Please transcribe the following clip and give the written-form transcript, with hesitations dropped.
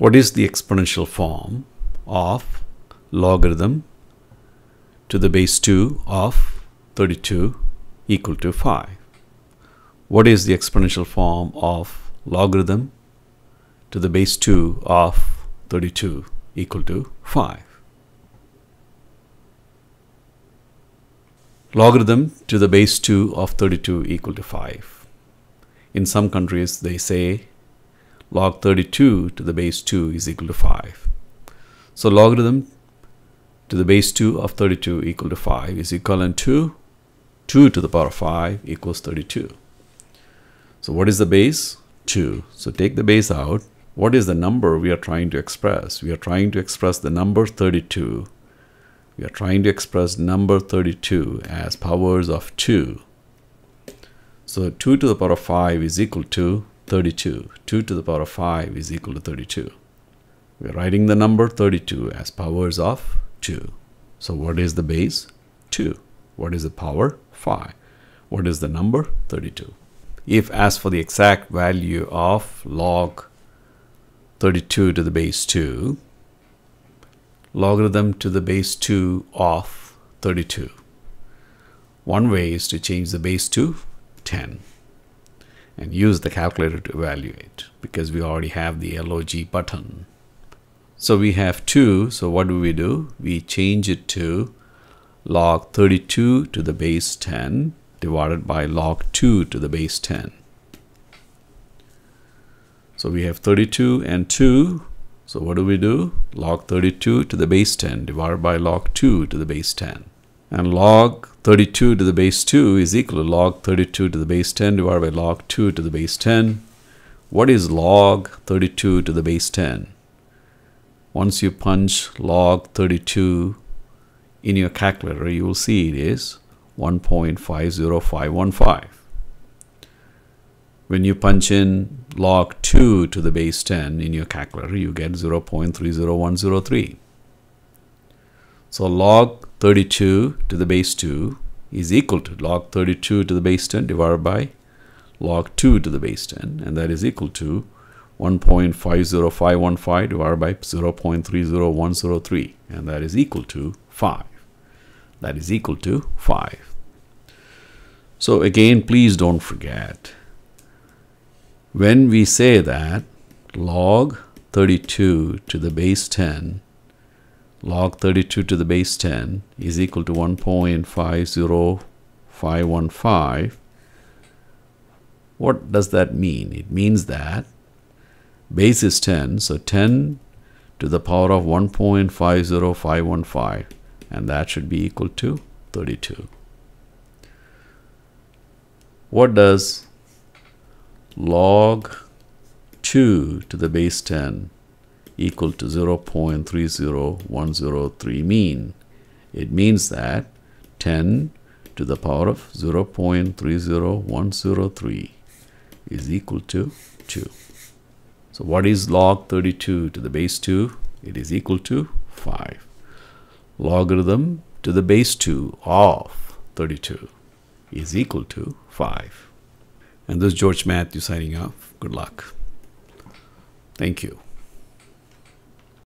what is the exponential form of logarithm to the base 2 of 32 equal to 5? What is the exponential form of logarithm to the base 2 of 32 equal to 5? Logarithm to the base 2 of 32 equal to 5. In some countries they say log 32 to the base 2 is equal to 5. So logarithm to the base 2 of 32 equal to 5 is equivalent to 2 to the power of 5 equals 32. So what is the base? 2. So take the base out. What is the number we are trying to express? We are trying to express the number 32. We are trying to express number 32 as powers of 2. So 2 to the power of 5 is equal to 32. 2 to the power of 5 is equal to 32. We are writing the number 32 as powers of 2. So what is the base? 2. What is the power? 5. What is the number? 32. If asked for the exact value of log 32 to the base 2, logarithm to the base 2 of 32. One way is to change the base to 10 and use the calculator to evaluate, because we already have the LOG button. So we have 2, so what do? We change it to log 32 to the base 10 divided by log 2 to the base 10. So we have 32 and 2. So what do? Log 32 to the base 10 divided by log 2 to the base 10. And log 32 to the base 2 is equal to log 32 to the base 10 divided by log 2 to the base 10. What is log 32 to the base 10? Once you punch log 32 in your calculator, you will see it is 1.50515. When you punch in log 2 to the base 10 in your calculator, you get 0.30103. So log 32 to the base 2 is equal to log 32 to the base 10 divided by log 2 to the base 10, and that is equal to 1.50515 divided by 0.30103, and that is equal to 5. That is equal to 5. So again, please don't forget, when we say that log 32 to the base 10, log 32 to the base 10 is equal to 1.50515, what does that mean? It means that base is 10, so 10 to the power of 1.50515, and that should be equal to 32. What does log 2 to the base 10 equal to 0.30103 mean? It means that 10 to the power of 0.30103 is equal to 2. So what is log 32 to the base 2? It is equal to 5. Logarithm to the base 2 of 32 is equal to 5. And this is George Matthew signing off. Good luck. Thank you.